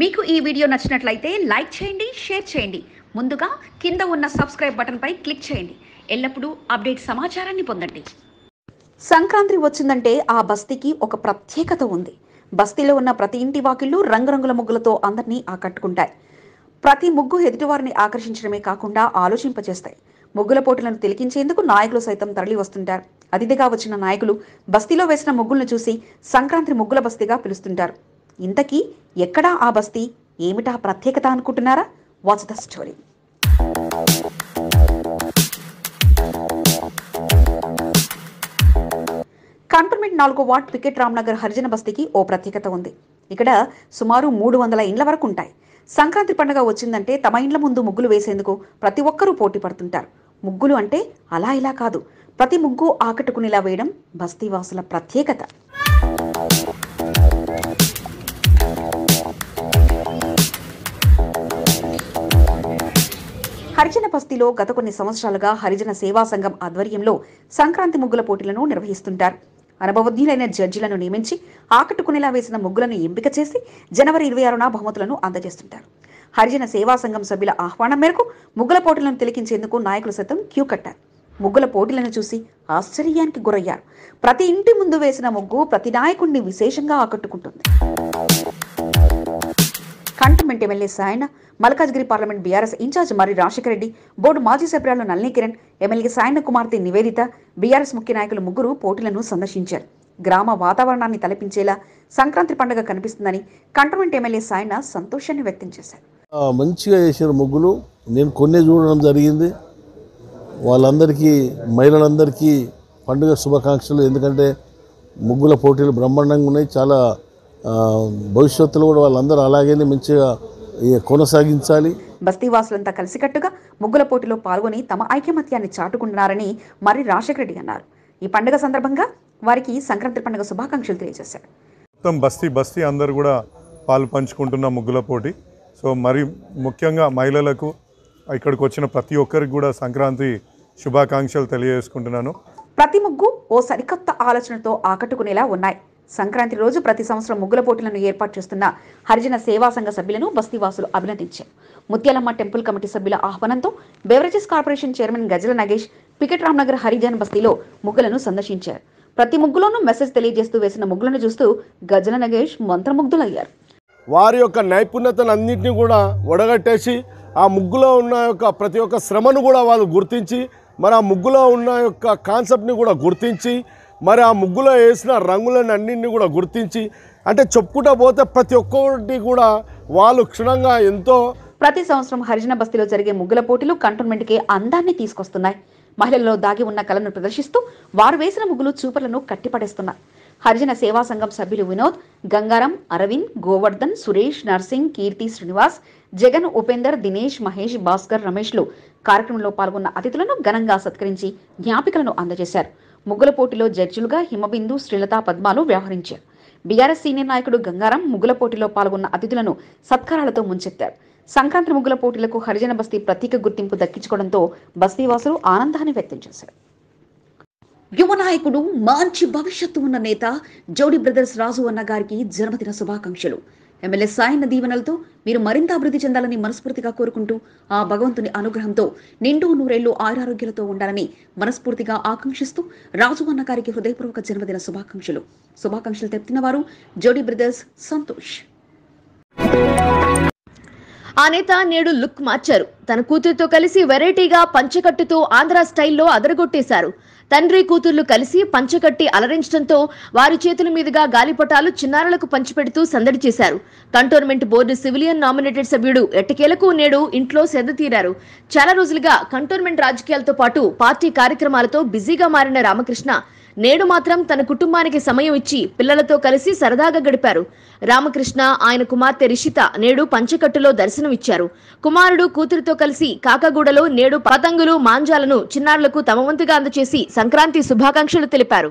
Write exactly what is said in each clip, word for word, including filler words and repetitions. మీకు ఈ వీడియో నచ్చినట్లయితే లైక్ చేయండి, షేర్ చేయండి. ముందుగా కింద ఉన్న సబ్స్క్రైబ్ బటన్పై క్లిక్ చేయండి. ఎల్లప్పుడూ అప్డేట్ సమాచారాన్ని పొందండి. సంక్రాంతి వచ్చిందంటే ఆ బస్తీకి ఒక ప్రత్యేకత ఉంది. బస్తీలో ఉన్న ప్రతి ఇంటి వాకిళ్ళు రంగురంగుల ముగ్గులతో అందరినీ ఆకట్టుకుంటాయి. ప్రతి ముగ్గు ఎదుటివారిని ఆకర్షించడమే కాకుండా ఆలోచింపజేస్తాయి. ముగ్గుల పోటీలను తిలికించేందుకు నాయకులు సైతం తరలి వస్తుంటారు. అతిథిగా వచ్చిన నాయకులు బస్తీలో వేసిన ముగ్గులను చూసి సంక్రాంతి ముగ్గుల బస్తీగా పిలుస్తుంటారు. ఇంతకీ ఎక్కడా ఆ బస్తీ, ఏమిటా ప్రత్యేకత అనుకుంటున్నారా? Watch the story. కంటోన్మెంట్ నాలుగో వార్డ్ పికెట్ రామ్నగర్ హరిజన బస్తీకి ఓ ప్రత్యేకత ఉంది. ఇక్కడ సుమారు మూడు వందల ఇండ్ల వరకు ఉంటాయి. సంక్రాంతి పండుగ వచ్చిందంటే తమ ఇండ్ల ముందు ముగ్గులు వేసేందుకు ప్రతి ఒక్కరూ పోటీ పడుతుంటారు. ముగ్గులు అంటే అలా ఇలా కాదు, ప్రతి ముగ్గు ఆకట్టుకునేలా వేయడం బస్తీవాసుల ప్రత్యేకత. హరిజన బస్తీలో గత కొన్ని సంవత్సరాలుగా హరిజన సేవా సంఘం ఆధ్వర్యంలో సంక్రాంతి ముగ్గుల పోటీలను నిర్వహిస్తుంటారు. అనుభవజ్ఞులైన జడ్జిలను నియమించి ఆకట్టుకునేలా వేసిన ముగ్గులను ఎంపిక చేసి జనవరి ఇరవై ఆరున బహుమతులను అందజేస్తుంటారు. హరిజన సేవా సంఘం సభ్యుల ఆహ్వానం మేరకు ముగ్గుల పోటీలను తిలికించేందుకు నాయకులు సైతం క్యూ కట్టారు. ముగ్గుల పోటీలను చూసి ఆశ్చర్యానికి గురయ్యారు. ప్రతి ఇంటి ముందు వేసిన ముగ్గు ప్రతి నాయకుడిని విశేషంగా ఆకట్టుకుంటుంది. Cantonment MLA Sayanna, Malkajgiri parliament BRS incharge Marri Rajasekhara Reddy, board మాజీ సభ్యురాలు నళిని కిరణ్, ఎమ్మెల్యే సాయన్న కుమార్తె నివేదిత, బీఆర్ఎస్ ముఖ్య నాయకులు ముగ్గురు పోటీలను సందర్శించారు. గ్రామ వాతావరణాన్ని తలపించేలా సంక్రాంతి పండుగ కనిపిస్తుందని కంటోన్మెంట్ ఎమ్మెల్యే సాయన్న సంతోషాన్ని వ్యక్తం చేశారు. మంచిగా చేసిన ముగ్గులు నేను కొన్ని చూడడం జరిగింది. వాళ్ళందరికీ, మహిళలందరికీ పండుగ శుభాకాంక్షలు. ఎందుకంటే ముగ్గుల పోటీలు బ్రహ్మాండంగా ఉన్నాయి. చాలా భవిష్యత్తులో కూడా వాళ్ళందరూ అలాగే మంచిగా కొనసాగించాలి. బస్తీవాసులంతా కలిసికట్టుగా ముగ్గుల పోటీలో పాల్గొని తమ ఐకమత్యాన్ని చాటుకుంటున్నారని మరి రాజశేఖర రెడ్డి అన్నారు. ఈ పండుగ సందర్భంగా వారికి సంక్రాంతి పండుగ శుభాకాంక్షలు తెలియజేశారు. మొత్తం బస్తీ బస్తీ అందరూ కూడా పాలు పంచుకుంటున్న ముగ్గుల పోటీ. సో మరి ముఖ్యంగా మహిళలకు, ఇక్కడికి వచ్చిన ప్రతి ఒక్కరికి కూడా సంక్రాంతి శుభాకాంక్షలు తెలియజేసుకుంటున్నాను. ప్రతి ముగ్గు ఓ సరికొత్త ఆలోచనతో ఆకట్టుకునేలా ఉన్నాయి. సంక్రాంతి రోజు ప్రతి సంవత్సరం ముగ్గుల పోటీలను ఏర్పాటు చేస్తున్న హరిజన సేవా సంఘ సభ్యులను బస్తీవాసులు అభినందించారు. ముత్యాలమ్మ టెంపుల్ కమిటీ సభ్యుల ఆహ్వానంతో beverages corporation chairman Gajala Nagesh Picket Ramnagar హరిజన బస్తీలో ముగ్గులను సందర్శించారు. ప్రతి ముగ్గులోనూ మెసేజ్ తెలియజేస్తూ వేసిన ముగ్గులను చూస్తూ గజల నగేష్ మంత్రముగ్ధులయ్యారు. వారి యొక్క నైపుణ్యతను అన్నింటినీ కూడా ఒడగట్టేసి ఆ ముగ్గులో ఉన్న యొక్క ప్రతి ఒక్క శ్రమను కూడా వాళ్ళు గుర్తించి, మరి ఆ ముగ్గులో ఉన్న యొక్క కాన్సెప్ట్ని కూడా గుర్తించి, మరి ఆ ముగ్గులో వేసిన రంగులను అన్నింటినీ కూడా గుర్తించి, అంటే చెప్పుకుంటూ పోతే ప్రతి ఒక్కటి కూడా వాళ్ళు క్షుణ్ణంగా ఎంతో. ప్రతి సంవత్సరం హరిజన బస్తీలో జరిగే ముగ్గుల పోటీలు కంటోన్మెంట్కి అందాన్ని తీసుకొస్తున్నాయి. మహిళల్లో దాగి ఉన్న కళను ప్రదర్శిస్తూ వారు వేసిన ముగ్గులు చూపలను కట్టిపడేస్తున్నారు. హరిజన సేవా సంఘం సభ్యులు వినోద్, గంగారం, అరవింద్, గోవర్ధన్, సురేష్, నర్సింగ్, కీర్తి, శ్రీనివాస్, జగన్, ఉపేందర్, దినేష్, మహేష్, భాస్కర్, రమేష్లు కార్యక్రమంలో పాల్గొన్న అతిథులను ఘనంగా సత్కరించి జ్ఞాపికలను అందజేశారు. ముగ్గుల పోటీలో జడ్జిలుగా హిమబిందు, శ్రీలత, పద్మాలు వ్యవహరించారు. బీఆర్ఎస్ సీనియర్ నాయకుడు గంగారం ముగ్గుల పోటీలో పాల్గొన్న అతిథులను సత్కారాలతో ముంచెత్తారు. సంక్రాంతి ముగ్గుల పోటీలకు హరిజన బస్తీ ప్రత్యేక గుర్తింపు దక్కించుకోవడంతో బస్తీవాసులు ఆనందాన్ని వ్యక్తం చేశారు. యువ నాయకుడు, మంచి భవిష్యత్తు ఉన్న నేత జోడి బ్రదర్స్ రాజు అన్న గారికి జన్మదిన శుభాకాంక్షలు. ఎమ్మెల్యే సాయన్న దీవెనలతో మీరు మరింత అభివృద్ధి చెందాలని మనస్ఫూర్తిగా కోరుకుంటూ ఆ భగవంతుని అనుగ్రహంతో నిండు నూరేళ్లు ఆయురారోగ్యాలతో ఉండాలని మనస్ఫూర్తిగా ఆకాంక్షిస్తూ రాజు అన్న గారికి హృదయపూర్వక జన్మదిన శుభాకాంక్షలు. శుభాకాంక్షలు తెలుపుతున్న వారు జోడి బ్రదర్స్ సంతోష్. ఆ నేత నేడు లుక్ మార్చారు. తన కూతురుతో కలిసి వెరైటీగా పంచకట్టుతో ఆంధ్ర స్టైల్లో అదరగొట్టేశారు. తండ్రి కూతుర్లు కలిసి పంచకట్టి అలరించడంతో వారి చేతుల మీదుగా గాలిపటాలు చిన్నారులకు పంచిపెడుతూ సందడి చేశారు. కంటోన్మెంట్ బోర్డు సివిలియన్ నామినేటెడ్ సభ్యుడు ఎట్టకేలకు నేడు ఇంట్లో సెద తీరారు. చాలా రోజులుగా కంటోన్మెంట్ రాజకీయాలతో పాటు పార్టీ కార్యక్రమాలతో బిజీగా మారిన రామకృష్ణ నేడు మాత్రం తన కుటుంబానికి సమయం ఇచ్చి పిల్లలతో కలిసి సరదాగా గడిపారు. రామకృష్ణ, ఆయన కుమార్తె రిషిత నేడు పంచకట్టులో దర్శనమిచ్చారు. కుమారుడు కూతురుతో కలిసి కాకాగూడలో నేడు పతంగులు, మాంజాలను చిన్నారులకు తమ వంతుగా అందచేసి సంక్రాంతి శుభాకాంక్షలు తెలిపారు.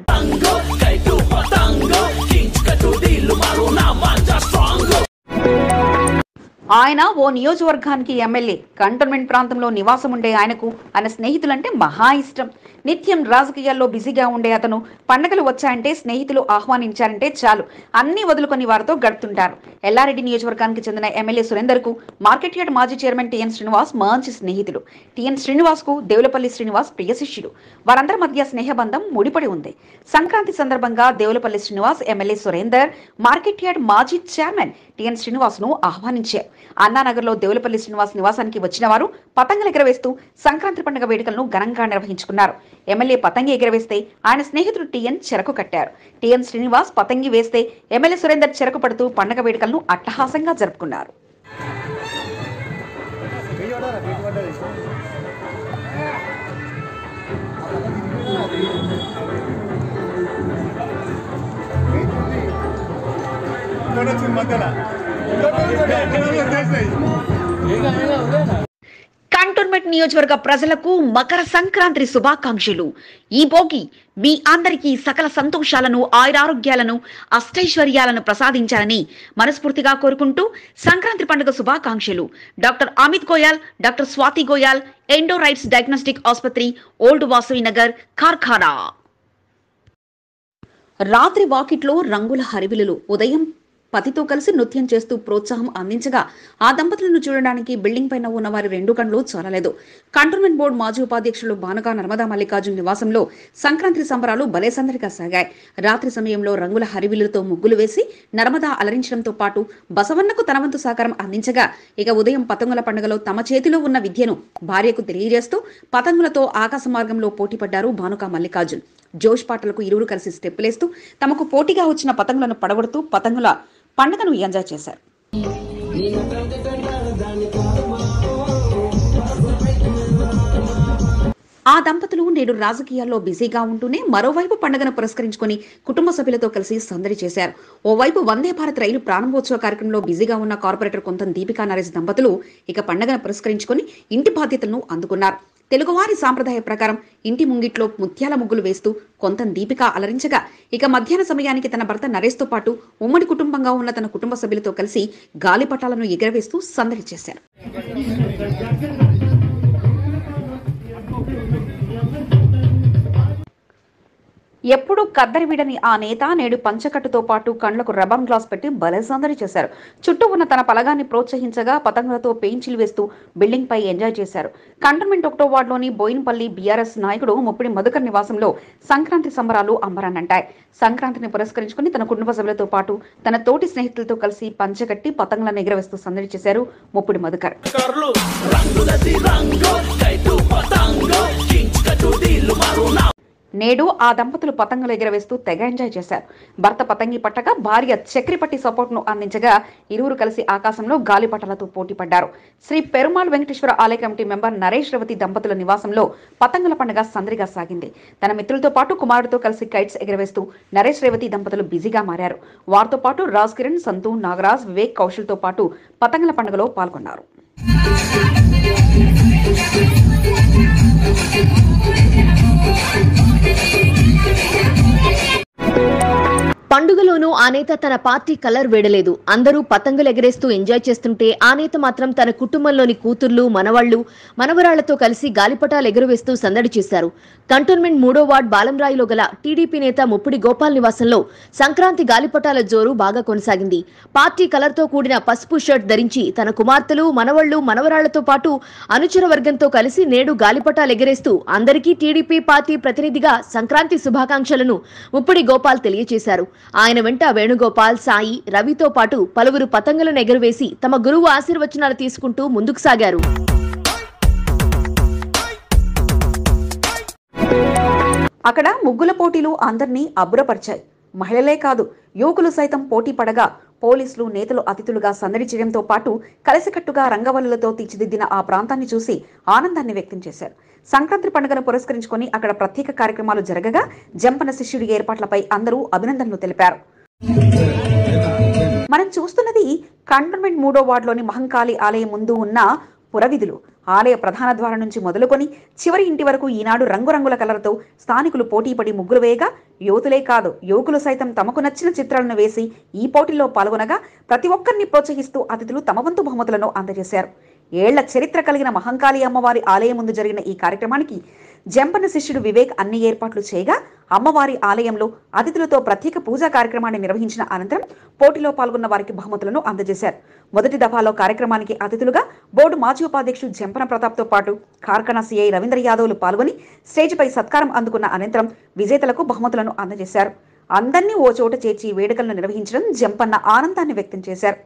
ఆయన ఓ నియోజకవర్గానికి ఎమ్మెల్యే. కంటోన్మెంట్ ప్రాంతంలో నివాసం ఉండే ఆయనకు ఆయన స్నేహితులంటే మహా ఇష్టం. నిత్యం రాజకీయాల్లో బిజీగా ఉండే అతను పండగలు వచ్చాయంటే స్నేహితులు ఆహ్వానించారంటే చాలు అన్ని వదులుకొని వారితో గడుపుతుంటారు. ఎల్లారెడ్డి నియోజకవర్గానికి చెందిన ఎమ్మెల్యే సురేందర్ కు మార్కెట్ యార్డ్ మాజీ చైర్మన్ టిఎన్ శ్రీనివాస్ మంచి స్నేహితులు. టిఎన్ శ్రీనివాస్ కు దేవులపల్లి శ్రీనివాస్ ప్రియ శిష్యుడు. వారందరి మధ్య స్నేహబంధం ముడిపడి ఉంది. సంక్రాంతి సందర్భంగా Devulapalli Srinivas MLA Surender market yard మాజీ చైర్మన్ టిఎన్ శ్రీనివాస్ ను ఆహ్వానించారు. అన్నానగర్ లో దేవులపల్లి శ్రీనివాస్ నివాసానికి వచ్చిన వారు పతంగలు ఎగరవేస్తూ సంక్రాంతి పండుగ వేడుకలను ఘనంగా నిర్వహించుకున్నారు. ఎమ్మెల్యే పతంగి ఎగరవేస్తే ఆయన స్నేహితుడు టిఎన్ చెరకు కట్టారు. టిఎన్ శ్రీనివాస్ పతంగి వేస్తే ఎమ్మెల్యే సురేందర్ చెరకు పడుతూ పండుగ వేడుకలను అట్టహాసంగా జరుపుకున్నారు. కంటోన్మెంట్ నియోజకవర్గ ప్రజలకు మకర సంక్రాంతి శుభాకాంక్షలు. ఈ భోగి మీ అందరికీ సకల సంతోషాలను, ఆయురారోగ్యాలను, అష్టైశ్వర్యాలను ప్రసాదించాలని మనస్ఫూర్తిగా కోరుకుంటూ సంక్రాంతి పండుగ శుభాకాంక్షలు డాక్టర్ అమిత్ గోయల్, డాక్టర్ స్వాతి గోయల్, ఎండోరైట్స్ డయాగ్నోస్టిక్ ఆసుపత్రి, ఓల్డ్ వాసవి నగర్, కార్ఖానా. రాత్రి వాకిట్లో రంగుల హరివిలులు, ఉదయం పతితో కలిసి నృత్యం చేస్తూ ప్రోత్సాహం అందించగా ఆ దంపతులను చూడడానికి బిల్డింగ్ పైన ఉన్న వారి రెండు కళ్ళు చాలలేదు. కంటోన్మెంట్ బోర్డు మాజీ ఉపాధ్యక్షులు భానుగా నర్మదా మల్లికార్జున్ నివాసంలో సంక్రాంతి సంబరాలు భలే సందడిగా సాగాయి. రాత్రి సమయంలో రంగుల హరివిలుతో ముగ్గులు వేసి నర్మదా అలరించడంతో పాటు బసవన్నకు తన వంతు సహకారం అందించగా, ఇక ఉదయం పతంగుల పండుగలో తమ చేతిలో ఉన్న విద్యను భార్యకు తెలియజేస్తూ పతంగులతో ఆకాశ మార్గంలో పోటీపడ్డారు భానుగా మల్లికార్జున్. జోష్ పాటలకు ఇరువురు కలిసి స్టెప్పులేస్తూ తమకు పోటీగా వచ్చిన పతంగులను పడగొడుతూ పతంగుల పండుగను ఎంజాయ్ చేశారు. ఆ దంపతులు నేడు రాజకీయాల్లో బిజీగా ఉంటూనే మరోవైపు పండుగను పురస్కరించుకుని కుటుంబ సభ్యులతో కలిసి సందడి చేశారు. ఓవైపు వందే భారత్ రైలు ప్రారంభోత్సవ కార్యక్రమంలో బిజీగా ఉన్న కార్పొరేటర్ కొంతం దీపికా నరేష్ దంపతులు ఇక పండుగను పురస్కరించుకుని ఇంటి బాధ్యతలను అందుకున్నారు. తెలుగువారి సాంప్రదాయ ప్రకారం ఇంటి ముంగిట్లో ముత్యాల ముగ్గులు వేస్తూ కొంత దీపిక అలరించగా, ఇక మధ్యాహ్న సమయానికి తన భర్త నరేష్తో పాటు ఉమ్మడి కుటుంబంగా ఉన్న తన కుటుంబ సభ్యులతో కలిసి గాలిపటాలను ఎగరవేస్తూ సందడి చేశారు. ఎప్పుడు కద్దరివిడని ఆ నేత నేడు పంచకట్టుతో పాటు కండ్లకు రబం గ్లాస్ పెట్టి భలే సందడి చేశారు. చుట్టూ ఉన్న తన పలగాన్ని ప్రోత్సహించగా పతంగులతో పెయించిలు వేస్తూ బిల్డింగ్ పై ఎంజాయ్ చేశారు. కంటోన్మెంట్ ఒకటో వార్డులోని బోయిన్ పల్లి బీఆర్ఎస్ నాయకుడు ముప్పిడి మధుకర్ నివాసంలో సంక్రాంతి సంబరాలు అంబరాన్నంటాయి. సంక్రాంతిని పురస్కరించుకుని తన కుటుంబ సభ్యులతో పాటు తన తోటి స్నేహితులతో కలిసి పంచకట్టి పతంగులను ఎగరవేస్తూ సందడి చేశారు ముప్పిడి మధుకర్. నేడు ఆ దంపతులు పతంగులు ఎగరవేస్తూ తెగ ఎంజాయ్ చేశారు. భర్త పతంగి పట్టగా భార్య చక్రి పట్టి సపోర్ట్ ను అందించగా ఇరువురు కలిసి ఆకాశంలో గాలిపటాలతో పోటీ పడ్డారు. శ్రీ పెరుమాళ్ వెంకటేశ్వర ఆలయ కమిటీ మెంబర్ నరేష్ రవతి దంపతుల నివాసంలో పతంగుల పండుగ సందడిగా సాగింది. తన మిత్రులతో పాటు కుమారుడితో కలిసి కైట్స్ ఎగరవేస్తూ నరేష్ రేవతి దంపతులు బిజీగా మారారు. వారితో పాటు రాజ్ కిరణ్, సంతూ, నాగరాజ్, వివేక్, కౌశల్ తో పాటు పతంగుల పండుగలో పాల్గొన్నారు. పండుగలోనూ ఆ నేత తన పార్టీ కలర్ వేడలేదు. అందరూ పతంగులు ఎగరేస్తూ ఎంజాయ్ చేస్తుంటే ఆ నేత మాత్రం తన కుటుంబంలోని కూతుర్లు, మనవాళ్లు, మనవరాళ్లతో కలిసి గాలిపటాలు ఎగురవేస్తూ సందడి చేశారు. కంటోన్మెంట్ మూడో వార్డ్ బాలంరాయిలో గల టీడీపీ నేత ముప్పిడి గోపాల్ నివాసంలో సంక్రాంతి గాలిపటాల జోరు బాగా కొనసాగింది. పార్టీ కలర్తో కూడిన పసుపు షర్ట్ ధరించి తన కుమార్తెలు, మనవళ్లు, మనవరాళ్లతో పాటు అనుచర వర్గంతో కలిసి నేడు గాలిపటాలు ఎగరేస్తూ అందరికీ టీడీపీ పార్టీ ప్రతినిధిగా సంక్రాంతి శుభాకాంక్షలను ముప్పిడి గోపాల్ తెలియజేశారు. ఆయన వెంట వేణుగోపాల్, సాయి, రవితో పాటు పలువురు పతంగులను ఎగురవేసి తమ గురువు ఆశీర్వచనాలు తీసుకుంటూ ముందుకు సాగారు. అక్కడ ముగ్గుల పోటీలు అందరినీ అబ్బురపరిచాయి. మహిళలే కాదు, యువకులు సైతం పోటీ పడగా పోలీసులు, నేతలు అతిథులుగా సందడి చేయడంతో పాటు కలిసికట్టుగా రంగవల్లులతో తీర్చిదిద్దిన ఆ ప్రాంతాన్ని చూసి ఆనందాన్ని వ్యక్తం చేశారు. సంక్రాంతి పండుగను పురస్కరించుకుని అక్కడ ప్రత్యేక కార్యక్రమాలు జరగగా జంపన శిష్యుడి ఏర్పాట్లపై అందరూ అభినందనలు తెలిపారు. మనం చూస్తున్నది కంటోన్మెంట్ మూడో వార్డులోని మహంకాళి ఆలయం ముందు ఉన్న పురవిధులు. ఆలయ ప్రధాన ద్వారం నుంచి మొదలుకొని చివరి ఇంటి వరకు ఈనాడు రంగురంగుల కలర్తో స్థానికులు పోటీపడి ముగ్గులు వేయగా యువతులే కాదు, యువకులు సైతం తమకు నచ్చిన చిత్రాలను వేసి ఈ పోటీల్లో పాల్గొనగా ప్రతి ఒక్కరిని ప్రోత్సహిస్తూ అతిథులు తమ వంతు బహుమతులను అందజేశారు. ఏళ్ల చరిత్ర కలిగిన మహంకాళి అమ్మవారి ఆలయం ముందు జరిగిన ఈ కార్యక్రమానికి జంపన శిష్యుడు వివేక్ అన్ని ఏర్పాట్లు చేయగా అమ్మవారి ఆలయంలో అతిథులతో ప్రత్యేక పూజా కార్యక్రమాన్ని నిర్వహించిన అనంతరం పోటీలో పాల్గొన్న వారికి బహుమతులను అందజేశారు. మొదటి దఫాలో కార్యక్రమానికి అతిథులుగా బోర్డు మాజీ ఉపాధ్యక్షుడు జంపన ప్రతాప్తో పాటు కార్ఖానా సిఐ రవీంద్ర యాదవ్లు పాల్గొని స్టేజ్పై సత్కారం అందుకున్న అనంతరం విజేతలకు బహుమతులను అందజేశారు. అందరినీ ఓ చోట చేర్చి వేడుకలను నిర్వహించడం జంపన్న ఆనందాన్ని వ్యక్తం చేశారు.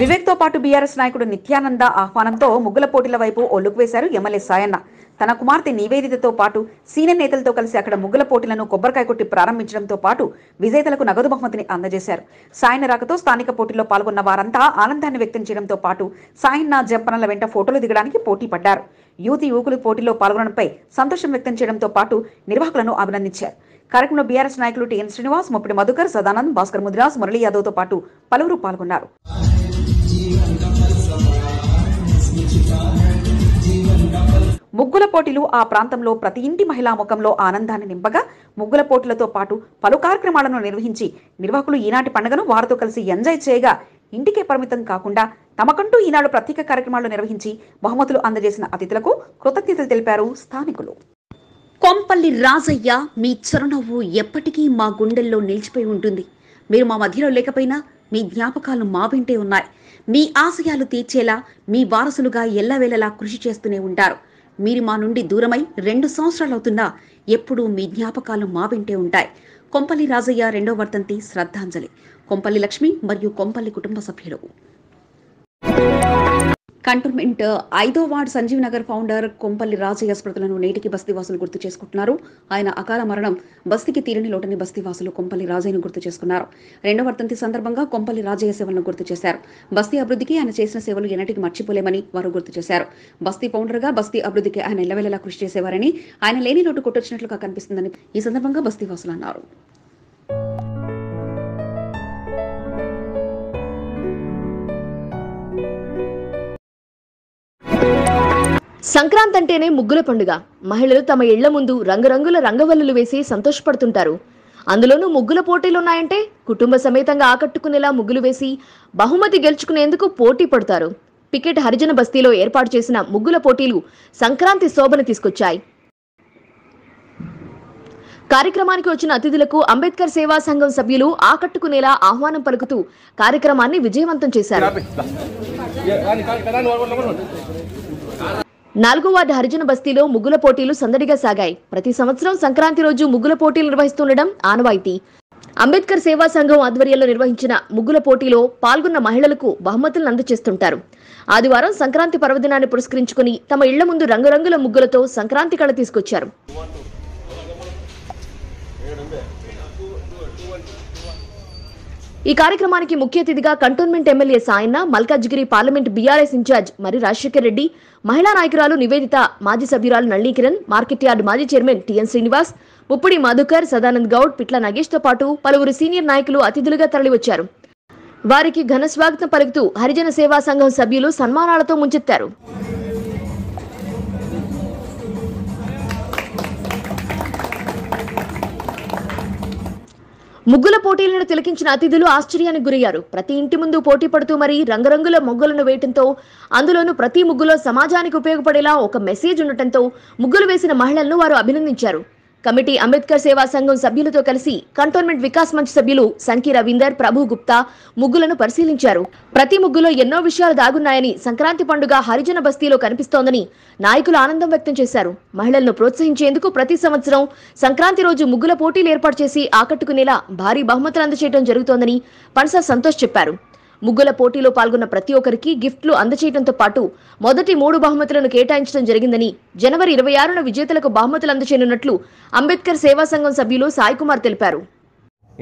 వివేక్ తో పాటు బీఆర్ఎస్ నాయకుడు నిత్యానంద ఆహ్వానంతో ముగ్గుల పోటీల వైపు ఒళ్లుకు వేశారు ఎమ్మెల్యే సాయన్న. తన కుమార్తె నివేదితతో పాటు సీనియర్ నేతలతో కలిసి అక్కడ ముగ్గుల పోటీలను కొబ్బరికాయ కొట్టి ప్రారంభించడంతో పాటు విజేతలకు నగదు బహుమతిని అందజేశారు. సాయన్న రాకతో స్థానిక పోటీల్లో పాల్గొన్న వారంతా ఆనందాన్ని వ్యక్తం చేయడంతో పాటు సాయన్న జంపనల వెంట ఫోటోలు దిగడానికి పోటీ పడ్డారు. యువతి యువకులు పోటీలో పాల్గొనడంపై సంతోషం వ్యక్తం చేయడంతో పాటు నిర్వాహకులను అభినందించారు. కార్యక్రమంలో బీఆర్ఎస్ నాయకులు టిఎన్ శ్రీనివాస్, ముప్పిడి మధుకర్, సదానంద్, భాస్కర్ ముదిరాజ్, మురళీ యాదవ్ తో పాటు పలువురు పాల్గొన్నారు. ముగ్గుల పోటీలు ఆ ప్రాంతంలో ప్రతి ఇంటి మహిళా ముఖంలో ఆనందాన్ని నింపగా ముగ్గుల పోటీలతో పాటు పలు కార్యక్రమాలను నిర్వహించి నిర్వాహకులు ఈనాటి పండుగను వారితో కలిసి ఎంజాయ్ చేయగా ఇంటికే పరిమితం కాకుండా తమకంటూ ఈనాడు ప్రత్యేక కార్యక్రమాలు నిర్వహించి బహుమతులు అందజేసిన అతిథులకు కృతజ్ఞతలు తెలిపారు స్థానికులు. కొంపల్లి రాజయ్య, మీ చిరునవ్వు ఎప్పటికీ మా గుండెల్లో నిలిచిపోయి ఉంటుంది. మీరు మా మధ్యలో లేకపోయినా మీ జ్ఞాపకాలు మా వెంటే ఉన్నాయి. మీ ఆశయాలు తీర్చేలా మీ వారసులుగా ఎల్లవేళలా కృషి చేస్తూనే ఉంటారు. మీరు మా నుండి దూరమై రెండు సంవత్సరాలు అవుతున్నా ఎప్పుడూ మీ జ్ఞాపకాలు మా వెంటే ఉంటాయి. కొంపల్లి రాజయ్య రెండో వర్ధంతి శ్రద్ధాంజలి. కొంపల్లి లక్ష్మి మరియు కొంపల్లి కుటుంబ సభ్యులు. కంటోన్మెంట్ ఐదో వార్డు సంజీవ్ నగర్ ఫౌండర్ కొంపల్లి రాజయ్య స్మృతులను నేటికి బస్తీవాసులు గుర్తు చేసుకుంటున్నారు. ఆయన అకాల మరణం బస్తీకి తీరని లోటని బస్తీవాసులు కొంపల్లి రాజయ్యను గుర్తు చేసుకున్నారు. రెండో వర్ధంతి సందర్భంగా కొంపల్లి రాజయ్య సేవలను గుర్తు చేశారు. బస్తీ అభివృద్ధికి ఆయన చేసిన సేవలు ఎన్నటికి మర్చిపోలేమని వారు గుర్తు చేశారు. బస్తీ ఫౌండర్గా బస్తీ అభివృద్ధికి ఆయన ఎల్లవేళలా కృషి చేసేవారని, ఆయన లేని లోటు కొట్టొచ్చినట్లుగా కనిపిస్తుందని ఈ సందర్భంగా బస్తీవాసులు అన్నారు. సంక్రాంతి అంటేనే ముగ్గుల పండుగ. మహిళలు తమ ఇళ్ల ముందు రంగురంగుల రంగవల్లులు వేసి సంతోషపడుతుంటారు. అందులోనూ ముగ్గుల పోటీలున్నాయంటే కుటుంబ సమేతంగా ఆకట్టుకునేలా ముగ్గులు వేసి బహుమతి గెలుచుకునేందుకు పోటీ పడతారు. పికెట్ హరిజన బస్తీలో ఏర్పాటు చేసిన ముగ్గుల పోటీలు సంక్రాంతి శోభను తీసుకొచ్చాయి. కార్యక్రమానికి వచ్చిన అతిథులకు అంబేద్కర్ సేవా సంఘం సభ్యులు ఆకట్టుకునేలా ఆహ్వానం పలుకుతూ కార్యక్రమాన్ని విజయవంతం చేశారు. నాలుగో వార్డు హరిజన బస్తీలో ముగ్గుల పోటీలు సందడిగా సాగాయి. ప్రతి సంవత్సరం సంక్రాంతి రోజు ముగ్గుల పోటీలు నిర్వహిస్తుండడం ఆనవాయితీ. అంబేద్కర్ సేవా సంఘం ఆధ్వర్యంలో నిర్వహించిన ముగ్గుల పోటీలో పాల్గొన్న మహిళలకు బహుమతులను అందజేస్తుంటారు. ఆదివారం సంక్రాంతి పర్వదినాన్ని పురస్కరించుకుని తమ ఇళ్ల ముందు రంగురంగుల ముగ్గులతో సంక్రాంతి కళ తీసుకొచ్చారు. ఈ కార్యక్రమానికి ముఖ్య అతిథిగా cantonment MLA Sayanna, Malkajgiri parliament BRS incharge మరి రాజశేఖర్ రెడ్డి, మహిళా నాయకురాలు నివేదిత, మాజీ సభ్యురాలు నళిని కిరణ్, మార్కెట్ యార్డ్ మాజీ చైర్మన్ టిఎన్ శ్రీనివాస్, ముప్పిడి మధుకర్, సదానంద్ గౌడ్, పిట్ల నాగేష్ తో పాటు పలువురు సీనియర్ నాయకులు అతిథులుగా తరలివచ్చారు. వారికి ఘన స్వాగతం పలుకుతూ హరిజన సేవా సంఘం సభ్యులు సన్మానాలతో ముంచెత్తారు. ముగ్గుల పోటీలను తిలకించిన అతిథులు ఆశ్చర్యానికి గురయ్యారు. ప్రతి ఇంటి ముందు పోటీ పడుతూ మరీ రంగురంగుల ముగ్గులను వేయటంతో, అందులోనూ ప్రతి ముగ్గులో సమాజానికి ఉపయోగపడేలా ఒక మెసేజ్ ఉండటంతో ముగ్గులు వేసిన మహిళలను వారు అభినందించారు. కమిటీ అంబేద్కర్ సేవా సంఘం సభ్యులతో కలిసి కంటోన్మెంట్ వికాస్ మంచ్ సభ్యులు సంకీ రవీందర్, ప్రభు గుప్తా ముగ్గులను పరిశీలించారు. ప్రతి ముగ్గులో ఎన్నో విషయాలు దాగున్నాయని, సంక్రాంతి పండుగ హరిజన బస్తీలో కనిపిస్తోందని నాయకులు ఆనందం వ్యక్తం చేశారు. మహిళలను ప్రోత్సహించేందుకు ప్రతి సంవత్సరం సంక్రాంతి రోజు ముగ్గుల పోటీలు ఏర్పాటు చేసి ఆకట్టుకునేలా భారీ బహుమతులు అందజేయడం జరుగుతోందని పనస సంతోష్ చెప్పారు. ముగ్గుల పోటీలో పాల్గొన్న ప్రతి ఒక్కరికి గిఫ్ట్లు అందజేయడంతో పాటు మొదటి మూడు బహుమతులను కేటాయించడం జరిగిందని, జనవరి ఇరవై ఆరున విజేతలకు బహుమతులు అందజేయనున్నట్లు అంబేద్కర్ సేవా సంఘం సభ్యులు సాయి కుమార్ తెలిపారు.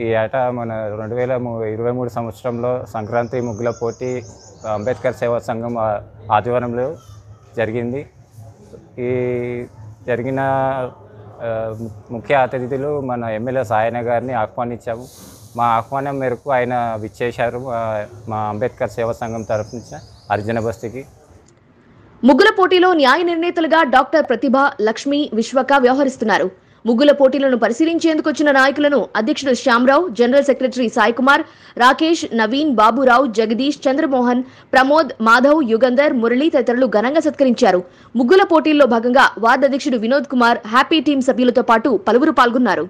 ఈ ఏట మన రెండు వేల ఇరవై మూడు సంవత్సరంలో సంక్రాంతి ముగ్గుల పోటీ అంబేద్కర్ సేవా సంఘం ఆధ్వర్యంలో జరిగింది. ఈ జరిగిన ముఖ్య అతిథులు మన ఎమ్మెల్యే సాయన్న గారిని ఆహ్వానించాము. మా ఆహ్వానం మేరకు ఆయన విచ్చేశారు మా అంబేద్కర్ సేవా సంఘం తరఫు నుంచి హరిజన బస్తీకి. ముగ్గుల పోటీలో న్యాయ నిర్ణేతలుగా డాక్టర్ ప్రతిభ, లక్ష్మి, విశ్వక వ్యవహరిస్తున్నారు. ముగ్గుల పోటీలను పరిశీలించేందుకు వచ్చిన నాయకులను అధ్యక్షుడు శ్యామరావు, జనరల్ సెక్రటరీ సాయికుమార్, రాకేష్, నవీన్, బాబురావు, జగదీష్, చంద్రమోహన్, ప్రమోద్, మాధవ్, యుగంధర్, మురళి తదితరులు ఘనంగా సత్కరించారు. ముగ్గుల పోటీల్లో భాగంగా వార్డు అధ్యక్షుడు వినోద్ కుమార్, హ్యాపీ టీం సభ్యులతో పాటు పలువురు పాల్గొన్నారు.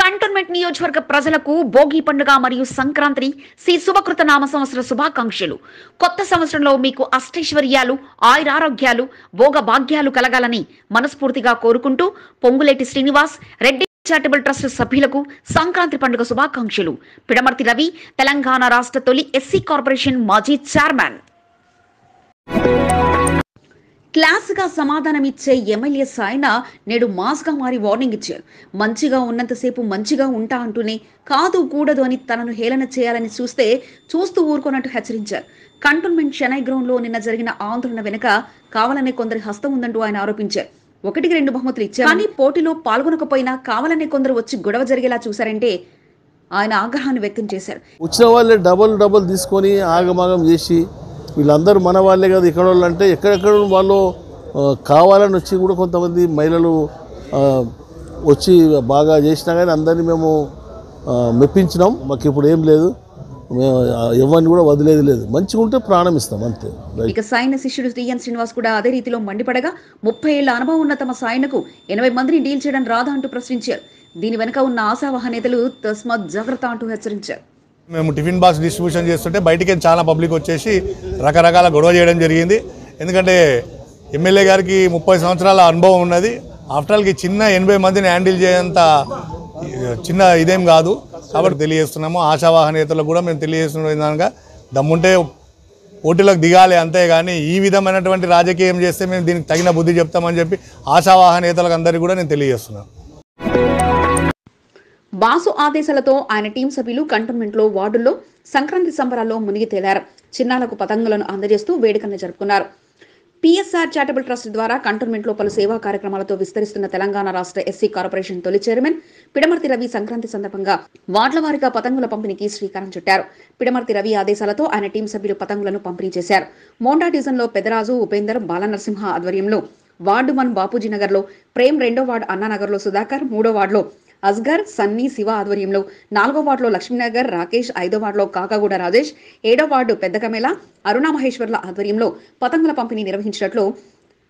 కంటోన్మెంట్ నియోజకవర్గ ప్రజలకు భోగి పండుగ మరియు సంక్రాంతి శ్రీ శుభకృత నామ సంవత్సర శుభాకాంక్షలు. కొత్త సంవత్సరంలో మీకు అష్టైశ్వర్యాలు, ఆయురారోగ్యాలు, భోగ భాగ్యాలు కలగాలని మనస్ఫూర్తిగా కోరుకుంటూ పొంగులేటి శ్రీనివాస్ రెడ్డి చారిటబుల్ ట్రస్ట్ సభ్యులకు సంక్రాంతి పండుగ శుభాకాంక్షలు. పిడమర్తి రవి, తెలంగాణ రాష్ట్ర తొలి ఎస్సీ కార్పొరేషన్ మాజీ చైర్మన్. క్లాసుగా సమాధానమిచ్చే ఎమ్మెల్యే సాయన్న నేడు మాస్గా మారి వార్నింగ్ ఇచ్చారు. మంచిగా ఉన్నంతసేపు మంచిగా ఉంటా అంటూనే కాదు కూడదు అని తనను హేళన చేయాలని చూస్తే చూస్తూ ఊరుకోనట్టు హెచ్చరించారు. కంటోన్మెంట్ చెన్నై గ్రౌండ్లో నిన్న జరిగిన ఆందోళన వెనుక కావాలనే కొందరి హస్తం ఉందంటూ ఆయన ఆరోపించారు. ఒకటికి రెండు బహుమతులు ఇచ్చారు కానీ పోటీలో పాల్గొనకపోయినా కావాలనే కొందరు వచ్చి గొడవ జరిగేలా చూశారంటే ఆయన ఆగ్రహాన్ని వ్యక్తం చేశారు. వచ్చిన వాళ్ళే డబల్ డబల్ తీసుకొని ఆగమాగం చేసి వీళ్ళందరూ మన వాళ్ళే కదా, ఇక్కడ వాళ్ళు అంటే ఎక్కడెక్కడ వాళ్ళు కావాలని వచ్చి కూడా కొంతమంది మహిళలు వచ్చి బాగా చేసినా కానీ అందరినీ మేము మెప్పించినాం. మాకు ఇప్పుడు ఏం లేదు, మేము ఎవరిని కూడా వదిలేదు లేదు, మంచిగా ఉంటే ప్రాణం ఇస్తాం అంతే. ఇక సాయన్న శిష్యుడు శ్రీఎన్ శ్రీనివాస్ కూడా అదే రీతిలో మండిపడగా ముప్పై ఏళ్ల అనుభవం ఉన్న తమ సాయన్నకు ఎనభై మందిని డీల్ చేయడం రాదా అంటూ ప్రశ్నించారు. దీని వెనుక ఉన్న ఆశావహ నేతలు తస్మాత్ జాగ్రత్త అంటూ హెచ్చరించారు. మేము టిఫిన్ బాక్స్ డిస్ట్రిబ్యూషన్ చేస్తుంటే బయటికి చాలా పబ్లిక్ వచ్చేసి రకరకాల గొడవ చేయడం జరిగింది. ఎందుకంటే ఎమ్మెల్యే గారికి ముప్పై సంవత్సరాల అనుభవం ఉన్నది. ఆఫ్టర్ ఆల్కి చిన్న ఎనభై మందిని హ్యాండిల్ చేయంత చిన్న ఇదేం కాదు కాబట్టి తెలియజేస్తున్నాము. ఆశావాహ నేతలకు కూడా మేము తెలియజేస్తున్నాం విధంగా దమ్ముంటే ఓటీలకు దిగాలి అంతే, కానీ ఈ విధమైనటువంటి రాజకీయం చేస్తే మేము దీనికి తగిన బుద్ధి చెప్తామని చెప్పి ఆశావాహ నేతలకు అందరికీ కూడా నేను తెలియజేస్తున్నాను. బాసు ఆదేశాలతో ఆయన టీం సభ్యులు కంటోన్మెంట్లో వార్డుల్లో సంక్రాంతి సంబరాల్లో మునిగి తేలారు. చిన్నాలకు పతంగులను అందజేస్తూ వేడుకలను జరుపుకున్నారు. పిఎస్ఆర్ చారిటబుల్ ట్రస్ట్ ద్వారా కంటోన్మెంట్లో పలు సేవా కార్యక్రమాలతో విస్తరిస్తున్న తెలంగాణ రాష్ట్ర ఎస్సీ కార్పొరేషన్ తొలి చైర్మన్ పిడమర్తి రవి సంక్రాంతి సందర్భంగా వార్డుల వారిగా పతంగుల పంపిణీకి శ్రీకారం చుట్టారు. పిడమర్తి రవి ఆదేశాలతో ఆయన టీం సభ్యులు పతంగులను పంపిణీ చేశారు. మోండా డివిజన్లో పెదరాజు, ఉపేందర్, బాలనరసింహ ఆధ్వర్యంలో వార్డు వన్ బాపూజీ నగర్లో, ప్రేమ్ రెండో వార్డు అన్నానగర్లో సుధాకర్, మూడో వార్డులో అస్గర్, సన్నీ, శివ ఆధ్వర్యంలో, నాలుగో వార్డులో లక్ష్మీనగర్, రాకేష్, ఐదో వార్డులో కాకాగూడ రాజేష్, ఏడో వార్డు పెద్దకమేళ, అరుణా మహేశ్వర్ల ఆధ్వర్యంలో పతంగుల పంపిణీ నిర్వహించినట్లు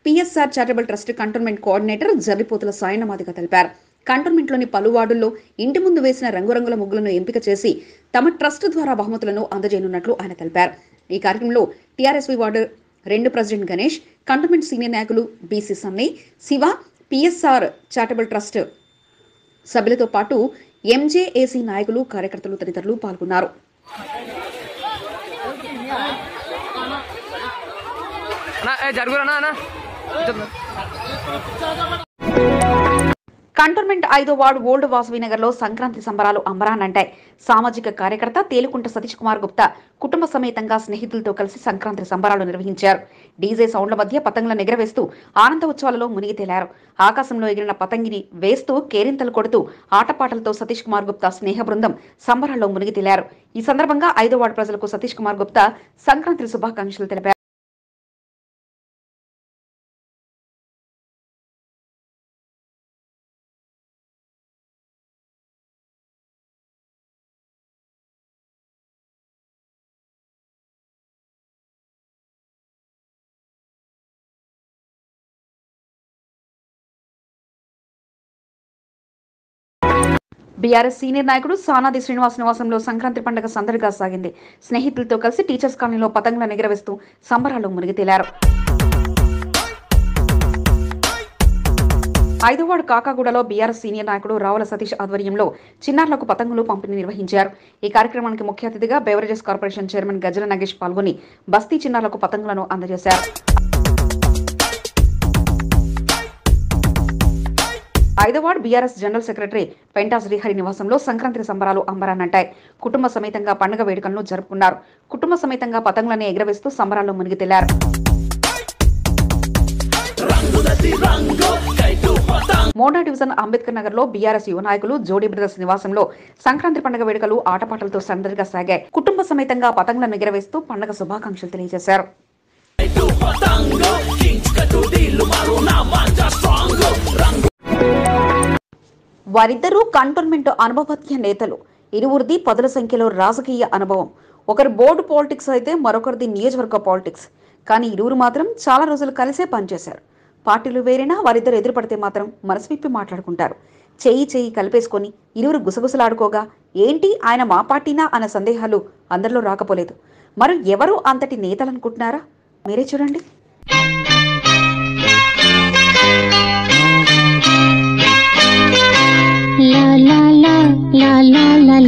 PSR charitable trust cantonment coordinator Jarripothula Sayanna మాదిక తెలిపారు. కంటోన్మెంట్లోని పలు వార్డుల్లో ఇంటి ముందు వేసిన రంగురంగుల ముగ్గులను ఎంపిక చేసి తమ ట్రస్ట్ ద్వారా బహుమతులను అందజేయనున్నట్లు ఆయన తెలిపారు. ఈ కార్యక్రమంలో టీఆర్ఎస్వి వార్డు రెండు ప్రెసిడెంట్ గణేష్, కంటోన్మెంట్ సీనియర్ నాయకులు BC Sunny, Shiva, PSR charitable trust సభ్యులతో పాటు ఎంజేఏసీ నాయకులు, కార్యకర్తలు తదితరులు పాల్గొన్నారు. కంటోన్మెంట్ ఐదో వార్డు ఓల్డ్ వాసవి నగర్లో సంక్రాంతి సంబరాలు అంబరానంటాయి. సామాజిక కార్యకర్త తేలుకుంట సతీష్ కుమార్ గుప్తా కుటుంబ సమేతంగా స్నేహితులతో కలిసి సంక్రాంతి సంబరాలు నిర్వహించారు. డీజే సౌండ్ల మధ్య పతంగులను ఎగరవేస్తూ ఆనంద ఉత్సవాలలో మునిగి తేలారు. ఆకాశంలో ఎగిరిన పతంగిని వేస్తూ కేరింతలు కొడుతూ ఆటపాటలతో సతీష్ కుమార్ గుప్తా స్నేహ బృందం సంబరాల్లో మునిగి తేలారు. ఈ సందర్భంగా ఐదో వార్డు ప్రజలకు సతీష్ కుమార్ గుప్తా సంక్రాంతి శుభాకాంక్షలు తెలిపారు. బీఆర్ఎస్ సీనియర్ నాయకుడు సానాది శ్రీనివాస్ నివాసంలో సంక్రాంతి పండుగ సందడిగా సాగింది. స్నేహితులతో కలిసి టీచర్స్ కాలనీలో పతంగులను ఎగరవేస్తూ సంబరాలు మునిగి తేలారు. ఐదో వార్డు కాకాగూడలో బీఆర్ఎస్ సీనియర్ నాయకుడు రావుల సతీష్ ఆధ్వర్యంలో చిన్నారులకు పతంగులు పంపిణీ నిర్వహించారు. ఈ కార్యక్రమానికి ముఖ్య అతిథిగా beverages corporation chairman Gajala Nagesh పాల్గొని బస్తీ చిన్నారులకు పతంగులను అందజేశారు. ఐదో ward BRS general secretary Penta Srihari నివాసంలో సంక్రాంతి సంబరాలు అంబరానంటాయి. కుటుంబ సమేతంగా పండుగ వేడుకలను జరుపుకున్నారు. కుటుంబ సమేతంగా పతంగులను ఎగరవేస్తూ సంబరాల్లో మునిగి తేలారు. మోడా డివిజన్ అంబేద్కర్ నగర్ లో బీఆర్ఎస్ యువ నాయకులు జోడీ బ్రదర్స్ నివాసంలో సంక్రాంతి పండుగ వేడుకలు ఆటపాటలతో సందడిగా సాగాయి. కుటుంబ సమేతంగా పతంగులను ఎగరవేస్తూ పండుగ శుభాకాంక్షలు తెలియజేశారు. వారిద్దరూ కంటోన్మెంట్ అనుభవజ్ఞ నేతలు. ఇరువురిది పదుల సంఖ్యలో రాజకీయ అనుభవం. ఒకరు బోర్డు పాలిటిక్స్ అయితే మరొకరిది నియోజకవర్గ పాలిటిక్స్. కానీ ఇరువురు మాత్రం చాలా రోజులు కలిసే పనిచేశారు. పార్టీలు వేరైనా వారిద్దరు ఎదురుపడితే మాత్రం మనసువిప్పి మాట్లాడుకుంటారు. చెయ్యి చెయ్యి కలిపేసుకొని ఇరువురు గుసగుసలాడుకోగా ఏంటి ఆయన మా పార్టీనా అన్న సందేహాలు అందరిలో రాకపోలేదు. మరి ఎవరు అంతటి నేతలనుకుంటున్నారా? మీరే చూడండి.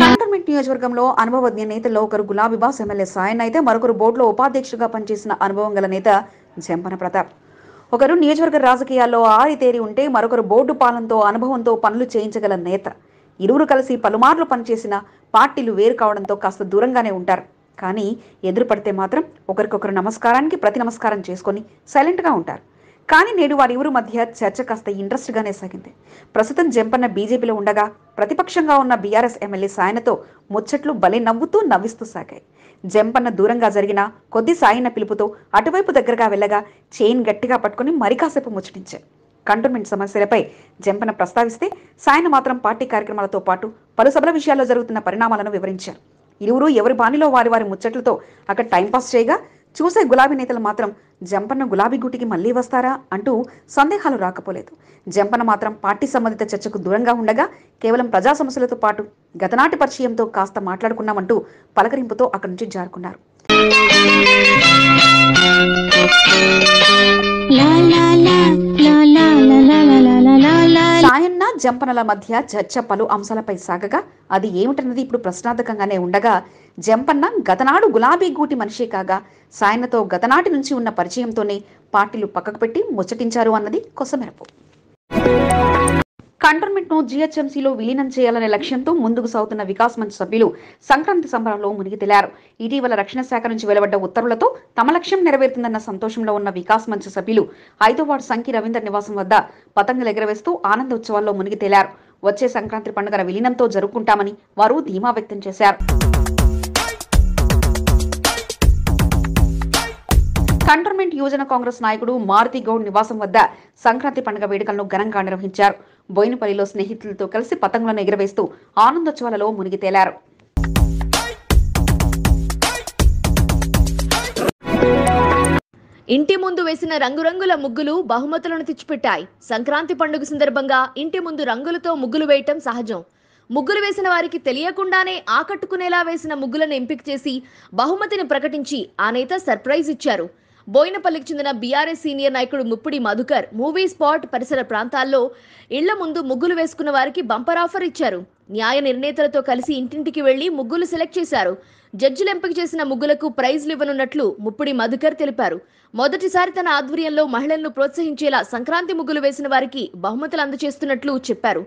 కంటోన్మెంట్ నియోజకవర్గంలో అనుభవజ్ఞ నేతల్లో ఒకరు గులాబీ బాస్ ఎమ్మెల్యే సాయన్న అయితే మరొకరు బోర్డులో ఉపాధ్యక్షుడిగా పనిచేసిన అనుభవం గల నేత జంపన ప్రతాప్. ఒకరు నియోజకవర్గ రాజకీయాల్లో ఆరితేరి ఉంటే మరొకరు బోర్డు పాలనతో అనుభవంతో పనులు చేయించగల నేత. ఇరువురు కలిసి పలుమార్లు పనిచేసిన పార్టీలు వేరు కావడంతో కాస్త దూరంగానే ఉంటారు. కానీ ఎదురు పడితే మాత్రం ఒకరికొకరు నమస్కారానికి ప్రతి నమస్కారం చేసుకొని సైలెంట్గా ఉంటారు. కానీ నేడు వారిరువురు మధ్య చర్చ కాస్త ఇంట్రెస్ట్గానే సాగింది. ప్రస్తుతం జంపన్న బీజేపీలో ఉండగా ప్రతిపక్షంగా ఉన్న బీఆర్ఎస్ ఎమ్మెల్యే సాయన్నతో ముచ్చట్లు భలే నవ్వుతూ నవ్విస్తూ సాగాయి. జంపన్న దూరంగా జరిగిన కొద్ది సాయన్న పిలుపుతో అటువైపు దగ్గరగా వెళ్ళగా చైన్ గట్టిగా పట్టుకుని మరి కాసేపు ముచ్చటించారు. కంటోన్మెంట్ సమస్యలపై జంపన్న ప్రస్తావిస్తే సాయన్న మాత్రం పార్టీ కార్యక్రమాలతో పాటు పలు సభల విషయాల్లో జరుగుతున్న పరిణామాలను వివరించారు. ఇరువురు ఎవరి బానిలో వారి వారి ముచ్చట్లతో అక్కడ టైంపాస్ చేయగా చూసే గులాబీ నేతలు మాత్రం జంపన్న గులాబీ గుటికి మళ్ళీ వస్తారా అంటూ సందేహాలు రాకపోలేదు. జంపన్న మాత్రం పార్టీ సంబంధిత చర్చకు దూరంగా ఉండగా కేవలం ప్రజా సమస్యలతో పాటు గతనాటి పరిచయంతో కాస్త మాట్లాడుకున్నామంటూ పలకరింపుతో అక్కడి నుంచి జారుకున్నారు. సాయన్న జంపనల మధ్య చర్చ పలు అంశాలపై సాగగా అది ఏమిటన్నది ఇప్పుడు ప్రశ్నార్థకంగానే ఉండగా జంపన్న గతనాడు గులాబీ గూటి మనిషే కాగా సాయన్నతో గతనాటి నుంచి ఉన్న పరిచయంతోనే పార్టీలు పక్కకు పెట్టి ముచ్చటించారు అన్నది కొసమెరపు. కంటోన్మెంట్ను జీహెచ్ఎంసీలో విలీనం చేయాలనే లక్ష్యంతో ముందుకు సాగుతున్న వికాస్ మంచ్ సభ్యులు సంక్రాంతి సంబరాల్లో మునిగి తేలారు. ఇటీవల రక్షణ శాఖ నుంచి వెలువడ్డ ఉత్తర్వులతో తమ లక్ష్యం నెరవేరుతుందన్న సంతోషంలో ఉన్న వికాస్ మంచ్ సభ్యులు ఐదో వార్డు సంఖ్య రవీందర్ నివాసం వద్ద పతంగులు ఎగరవేస్తూ ఆనంద ఉత్సవాల్లో మునిగి తేలారు. వచ్చే సంక్రాంతి పండుగను విలీనంతో జరుపుకుంటామని వారు ధీమా వ్యక్తం చేశారు. కంటోన్మెంట్ యువజన కాంగ్రెస్ నాయకుడు మారుతి గౌడ్ నివాసం వద్ద సంక్రాంతి పండుగ వేడుకలను ఘనంగా నిర్వహించారు. బోయిన్ పల్లిలో స్నేహితులతో కలిసి పతంగులను ఎగరవేస్తూ ఆనందోత్సవాలలో మునిగి తేలారు. ఇంటి ముందు వేసిన రంగురంగుల ముగ్గులు బహుమతులను తెచ్చిపెట్టాయి. సంక్రాంతి పండుగ సందర్భంగా ఇంటి ముందు రంగులతో ముగ్గులు వేయటం సహజం. ముగ్గులు వేసిన వారికి తెలియకుండానే ఆకట్టుకునేలా వేసిన ముగ్గులను ఎంపిక చేసి బహుమతిని ప్రకటించి ఆ నేత సర్ప్రైజ్ ఇచ్చారు. బోయినపల్లికి చెందిన బీఆర్ఎస్ సీనియర్ నాయకుడు ముప్పిడి మధుకర్ మూవీ స్పాట్ పరిసర ప్రాంతాల్లో ఇళ్ల ముందు ముగ్గులు వేసుకున్న వారికి బంపర్ ఆఫర్ ఇచ్చారు. న్యాయ నిర్ణేతలతో కలిసి ఇంటింటికి వెళ్లి ముగ్గులు సెలెక్ట్ చేశారు. జడ్జిలు ఎంపిక చేసిన ముగ్గులకు ప్రైజ్లు ఇవ్వనున్నట్లు ముప్పిడి మధుకర్ తెలిపారు. మొదటిసారి తన ఆధ్వర్యంలో మహిళలను ప్రోత్సహించేలా సంక్రాంతి ముగ్గులు వేసిన వారికి బహుమతులు అందజేస్తున్నట్లు చెప్పారు.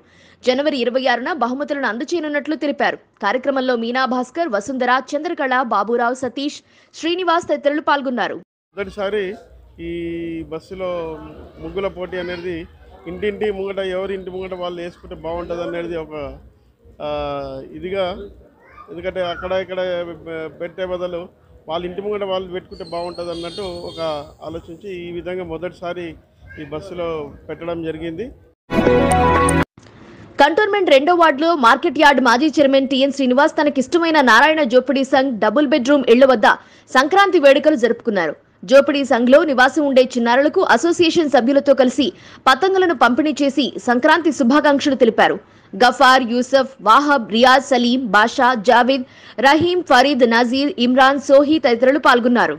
జనవరి ఇరవై ఆరున బహుమతులను అందజేయనున్నట్లు తెలిపారు. కార్యక్రమంలో మీనా భాస్కర్, వసుంధర, చంద్రకళ, బాబురావు, సతీష్, శ్రీనివాస్ తదితరులు పాల్గొన్నారు. మొదటిసారి ఈ బస్సులో ముగ్గుల పోటీ అనేది ఇంటింటి ముంగట ఎవరి ఇంటి ముంగట వాళ్ళు వేసుకుంటే బాగుంటుంది అనేది ఒక ఇదిగా, ఎందుకంటే అక్కడ ఇక్కడ పెట్టే బదులు వాళ్ళ ఇంటి ముంగట వాళ్ళు పెట్టుకుంటే బాగుంటుంది అన్నట్టు ఒక ఆలోచించి ఈ విధంగా మొదటిసారి ఈ బస్సులో పెట్టడం జరిగింది. కంటోన్మెంట్ రెండో వార్డులో మార్కెట్ యార్డ్ మాజీ చైర్మన్ టిఎన్ శ్రీనివాస్ తనకిష్టమైన నారాయణ జోపిడి సంఘ్ డబుల్ బెడ్రూమ్ ఇళ్ల వద్ద సంక్రాంతి వేడుకలు జరుపుకున్నారు. జోపిడి సంఘ్లో నివాసం ఉండే చిన్నారులకు అసోసియేషన్ సభ్యులతో కలిసి పతంగులను పంపిణీ చేసి సంక్రాంతి శుభాకాంక్షలు తెలిపారు. గఫార్, యూసఫ్, వాహబ్, రియాజ్, సలీం, బాషా, జావేద్, రహీం, ఫరీద్, నజీర్, ఇమ్రాన్, సోహీ తదితరులు పాల్గొన్నారు.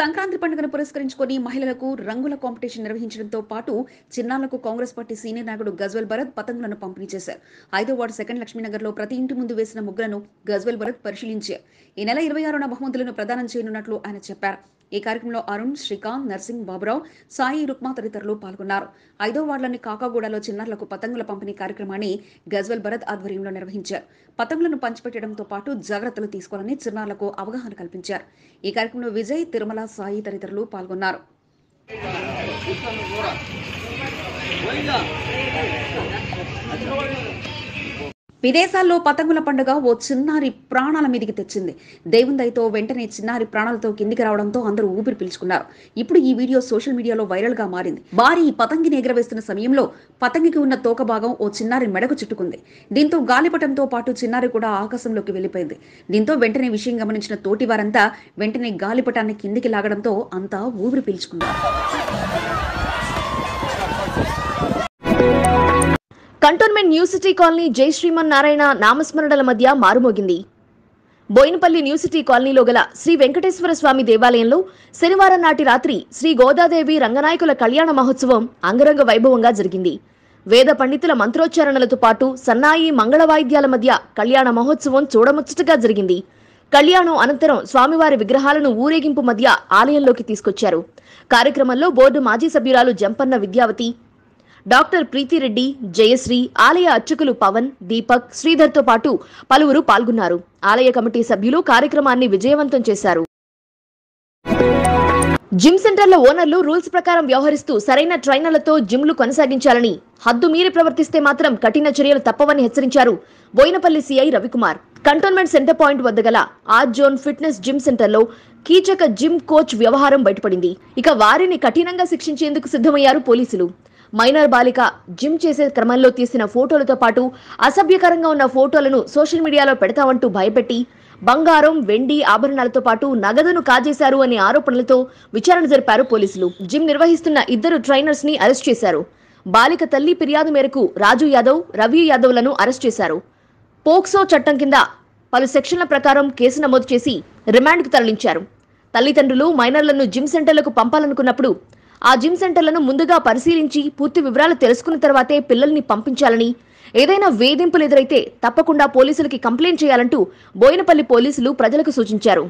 సంక్రాంతి పండుగను పురస్కరించుకొని మహిళలకు రంగుల కాంపిటీషన్ నిర్వహించడంతో పాటు చిన్నారులకు కాంగ్రెస్ పార్టీ సీనియర్ నాయకుడు గజ్వల్ భరత్ పతంగులను పంపిణీ చేశారు. ఐదో వార్డు సెకండ్ లక్ష్మీనగర్లో ప్రతి ఇంటి ముందు వేసిన ముగ్గులను గజ్వల్ భరత్ పరిశీలించారు. ఈ నెల ఇరవై ఆరున బహుమతులను ప్రదానం చేయనున్నట్లు ఆయన చెప్పారు. ఈ కార్యక్రమంలో అరుణ్, శ్రీకాంత్, నర్సింగ్, బాబురావు, సాయి, రుక్మా తదితరులు పాల్గొన్నారు. ఐదో వార్డులోని కాకాగూడలో చిన్నారులకు పతంగుల పంపిణీ కార్యక్రమాన్ని గజ్వల్ భరత్ ఆధ్వర్యంలో నిర్వహించారు. పతంగులను పంచిపెట్టడంతో పాటు జాగ్రత్తలు తీసుకోవాలని చిన్నారులకు అవగాహన కల్పించారు. ఈ కార్యక్రమంలో విజయ్, తిరుమల, సాయి తదితరులు పాల్గొన్నారు. విదేశాల్లో పతంగుల పండుగ ఓ చిన్నారి ప్రాణాల మీదకి తెచ్చింది. దేవుందైతో వెంటనే చిన్నారి ప్రాణాలతో కిందికి రావడంతో అందరూ ఊపిరి పీల్చుకున్నారు. ఇప్పుడు ఈ వీడియో సోషల్ మీడియాలో వైరల్ గా మారింది. భారీ పతంగిని ఎగరవేస్తున్న సమయంలో పతంగికి ఉన్న తోక భాగం ఓ చిన్నారి మెడకు చుట్టుకుంది. దీంతో గాలిపటంతో పాటు చిన్నారి కూడా ఆకాశంలోకి వెళ్లిపోయింది. దీంతో వెంటనే విషయం గమనించిన తోటి వారంతా వెంటనే గాలిపటాన్ని కిందికి లాగడంతో అంతా ఊపిరి పీల్చుకున్నారు. కంటోన్మెంట్ న్యూ సిటీ కాలనీ జై శ్రీమన్నారాయణ నామస్మరణల మధ్య మారుమోగింది. బోయిన్ పల్లి న్యూ సిటీ కాలనీలో గల శ్రీ వెంకటేశ్వర స్వామి దేవాలయంలో శనివారం నాటి రాత్రి శ్రీ గోదాదేవి రంగనాయకుల కళ్యాణ మహోత్సవం అంగరంగ వైభవంగా జరిగింది. వేద పండితుల మంత్రోచ్చారణలతో పాటు సన్నాయి మంగళ వాయిద్యాల మధ్య కళ్యాణ మహోత్సవం చూడముచ్చటగా జరిగింది. కళ్యాణం అనంతరం స్వామివారి విగ్రహాలను ఊరేగింపు మధ్య ఆలయంలోకి తీసుకొచ్చారు. కార్యక్రమంలో బోర్డు మాజీ సభ్యురాలు జంపన్న విద్యావతి, డాక్టర్ ప్రీతిరెడ్డి, జయశ్రీ, ఆలయ అర్చకులు పవన్, దీపక్, శ్రీధర్ తో పాటు పలువురు పాల్గొన్నారు. ఆలయ కమిటీ సభ్యులు కార్యక్రమాన్ని విజయవంతం చేశారు. జిమ్ సెంటర్ల ఓనర్లు రూల్స్ ప్రకారం వ్యవహరిస్తూ సరైన ట్రైనర్లతో జిమ్లు కొనసాగించాలని, హద్దు మీరి ప్రవర్తిస్తే మాత్రం కఠిన చర్యలు తప్పవని హెచ్చరించారు Boinapalli CI Ravikumar. Cantonment centre point వద్ద గల ఆర్ జోన్ ఫిట్నెస్ జిమ్ సెంటర్లో కీచక జిమ్ కోచ్ వ్యవహారం బయటపడింది. ఇక వారిని కఠినంగా శిక్షించేందుకు సిద్ధమయ్యారు పోలీసులు. మైనర్ బాలిక జిమ్ చేసే క్రమంలో తీసిన ఫోటోలతో పాటు అసభ్యకరంగా ఉన్న ఫోటోలను సోషల్ మీడియాలో పెడతామంటూ భయపెట్టి బంగారం, వెండి ఆభరణాలతో పాటు నగదును కాజేశారు అనే ఆరోపణలతో విచారణ జరిపారు పోలీసులు. జిమ్ నిర్వహిస్తున్న ఇద్దరు ట్రైనర్స్ ని అరెస్ట్ చేశారు. బాలిక తల్లి ఫిర్యాదు మేరకు రాజు యాదవ్, రవి యాదవ్లను అరెస్ట్ చేశారు. పోక్సో చట్టం కింద పలు సెక్షన్ల ప్రకారం కేసు నమోదు చేసి రిమాండ్కు తరలించారు. తల్లిదండ్రులు మైనర్లను జిమ్ సెంటర్లకు పంపాలనుకున్నప్పుడు ఆ జిమ్ సెంటర్లను ముందుగా పరిశీలించి పూర్తి వివరాలు తెలుసుకున్న తర్వాతే పిల్లల్ని పంపించాలని, ఏదైనా వేధింపులు ఎదురైతే తప్పకుండా పోలీసులకి కంప్లైంట్ చేయాలంటూ బోయినపల్లి పోలీసులు ప్రజలకు సూచించారు.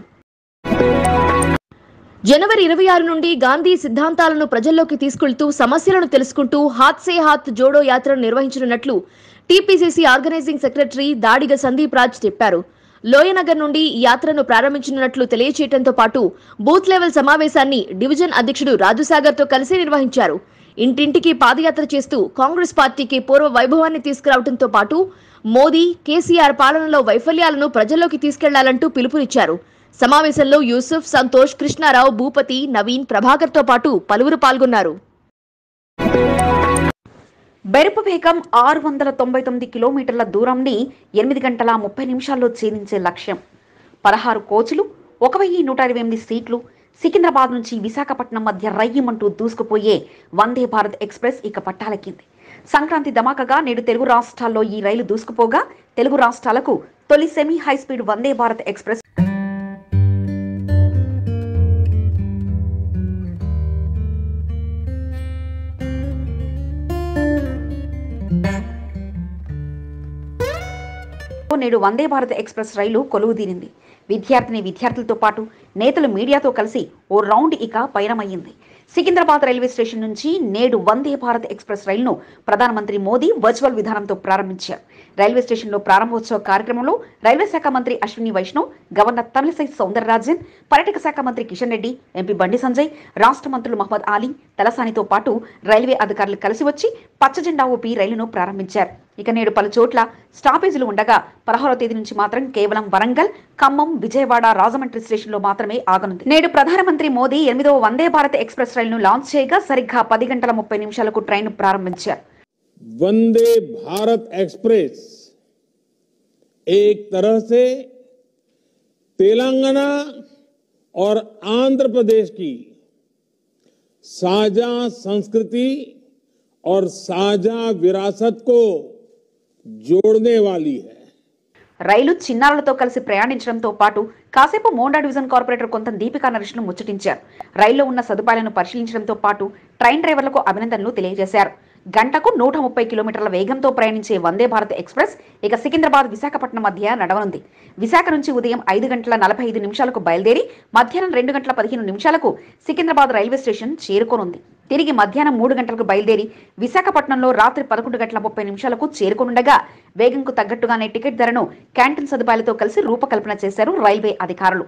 జనవరి ఇరవై ఆరు నుండి గాంధీ సిద్ధాంతాలను ప్రజల్లోకి తీసుకెళ్తూ సమస్యలను తెలుసుకుంటూ హాత్ సే హాత్ జోడో యాత్రను నిర్వహించనున్నట్లు TPCC organising secretary Dadiga Sandeep Raj చెప్పారు. లోయనగర్ నుండి ఈ యాత్రను ప్రారంభించనున్నట్లు తెలియచేయడంతో పాటు బూత్ లెవెల్ సమావేశాన్ని డివిజన్ అధ్యక్షుడు రాజుసాగర్ తో కలిసి నిర్వహించారు. ఇంటింటికి పాదయాత్ర చేస్తూ కాంగ్రెస్ పార్టీకి పూర్వ వైభవాన్ని తీసుకురావడంతో పాటు మోదీ, కేసీఆర్ పాలనలో వైఫల్యాలను ప్రజల్లోకి తీసుకెళ్లాలంటూ పిలుపునిచ్చారు. సమావేశంలో యూసుఫ్, సంతోష్, కృష్ణారావు, భూపతి, నవీన్, ప్రభాకర్ తో పాటు పలువురు పాల్గొన్నారు. బెరుపు వేగం ఆరు వందల తొంభై తొమ్మిది కిలోమీటర్ల దూరంని ఎనిమిది గంటల ముప్పై నిమిషాల్లో ఛేదించే లక్ష్యం. పదహారు కోచ్లు, ఒక వెయ్యి నూట ఇరవై ఎనిమిది సీట్లు. సికింద్రాబాద్ నుంచి విశాఖపట్నం మధ్య రయ్యమంటూ దూసుకుపోయే వందే భారత్ ఎక్స్ప్రెస్ ఇక పట్టాలెక్కింది. సంక్రాంతి ధమాకగా నేడు తెలుగు రాష్ట్రాల్లో ఈ రైలు దూసుకుపోగా తెలుగు రాష్ట్రాలకు తొలి semi high speed Vande Bharat express నేడు వందే భారత్ ఎక్స్ప్రెస్ రైలు కొలువుదీరింది. విద్యార్థిని విద్యార్థులతో పాటు నేతలు మీడియాతో కలిసి ఓ రౌండ్ ఇక పయనమయ్యింది. సికింద్రాబాద్ రైల్వే స్టేషన్ నుంచి నేడు వందే భారత్ ఎక్స్ప్రెస్ రైలును ప్రధానమంత్రి మోదీ వర్చువల్ విధానంతో ప్రారంభించారు. రైల్వే స్టేషన్లో ప్రారంభోత్సవ కార్యక్రమంలో రైల్వే శాఖ మంత్రి అశ్విని వైష్ణవ్, గవర్నర్ తమిళసై సౌందరరాజన్, పర్యాటక శాఖ మంత్రి కిషన్ రెడ్డి, ఎంపీ బండి సంజయ్, రాష్ట్ర మంత్రులు మహమ్మద్ ఆలీ, తలసానితో పాటు రైల్వే అధికారులు కలిసి వచ్చి పచ్చజెండా ఊపి రైలును ప్రారంభించారు. ఇక నేడు పలు చోట్ల స్టాపేజీలు ఉండగా పదహారో తేదీ నుంచి మాత్రం కేవలం వరంగల్, ఖమ్మం, విజయవాడ, రాజమండ్రి స్టేషన్లో మాత్రమే ఆగనుంది. నేడు ప్రధానమంత్రి మోదీ ఎనిమిదవ వందే భారత్ ఎక్స్ప్రెస్ రైలును లాంచ్ చేయగా సరిగ్గా పది గంటల ముప్పై నిమిషాలకు ట్రైన్ ప్రారంభించారు. వందే భారత్ ఎక్స్ప్రెస్ ఏక్ తరహ్ సే తెలంగాణ और आंध्र प्रदेश की साझा संस्कृति और साझा विरासत को जोड़ने वाली है. రైలు చిన్నారులతో కలిసి ప్రయాణించడంతో పాటు కాసేపు మోండా డివిజన్ కార్పొరేటర్ కొంత దీపికా నరేష్ ను ముచ్చటించారు. రైల్లో ఉన్న సదుపాయాలను పరిశీలించడంతో పాటు ట్రైన్ డ్రైవర్లకు అభినందనలు తెలియజేశారు. గంటకు నూట ముప్పై కిలోమీటర్ల వేగంతో ప్రయాణించే వందే భారత్ ఎక్స్ప్రెస్ ఇక సికింద్రాబాద్ విశాఖపట్నం మధ్య నడవనుంది. విశాఖ నుంచి ఉదయం ఐదు గంటల నలభై ఐదు నిమిషాలకు బయలుదేరి మధ్యాహ్నం రెండు గంటల పదిహేను నిమిషాలకు సికింద్రాబాద్ రైల్వే స్టేషన్ చేరుకోనుంది. తిరిగి మధ్యాహ్నం మూడు గంటలకు బయలుదేరి విశాఖపట్నంలో రాత్రి పదకొండు గంటల ముప్పై నిమిషాలకు చేరుకోనుండగా వేగంకు తగ్గట్టుగానే టికెట్ ధరను క్యాంటీన్ సదుపాయాలతో కలిసి రూపకల్పన చేశారు రైల్వే అధికారులు.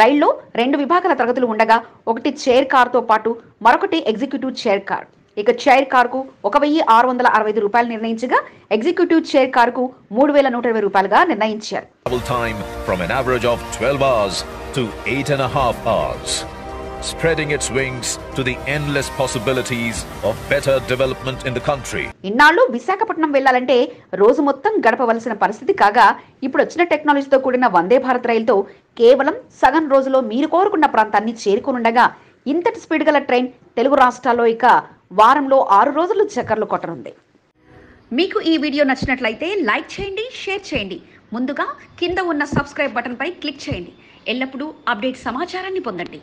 రైల్లో రెండు విభాగాల తరగతులు ఉండగా ఒకటి చైర్ కార్ తో పాటు మరొకటి ఎగ్జిక్యూటివ్ చైర్ కార్. ఇక చైర్ కార్కు ఒక వెయ్యి ఆరు వందల అరవై ఐదు రూపాయలు నిర్ణయించగా ఎగ్జిక్యూటివ్ చైర్ కార్కు మూడు వేల నూట ఇరవై రూపాయలుగా నిర్ణయించారు. Time from an average of twelve hours to eight and a half hours, spreading its wings to the endless possibilities of better development in the country. ఇన్నాళ్ళు విశాఖపట్నం వెళ్ళాలంటే రోజు మొత్తం గడపవలసిన పరిస్థితి కాగా ఇప్పుడు వచ్చిన టెక్నాలజీతో కూడిన వందే భారత్ రైలుతో కేవలం సగం రోజులో మీరు కోరుకున్న ప్రాంతాన్ని చేరుకొనుండగా ఇంతటి స్పీడ్ గల ట్రైన్ తెలుగు రాష్ట్రాల్లో ఇక వారంలో ఆరు రోజులు చక్కర్లు కొట్టనుంది. మీకు ఈ వీడియో నచ్చినట్లయితే లైక్ చేయండి, షేర్ చేయండి. ముందుగా కింద ఉన్న సబ్స్క్రైబ్ బటన్పై క్లిక్ చేయండి. ఎల్లప్పుడూ అప్డేట్ సమాచారాన్ని పొందండి.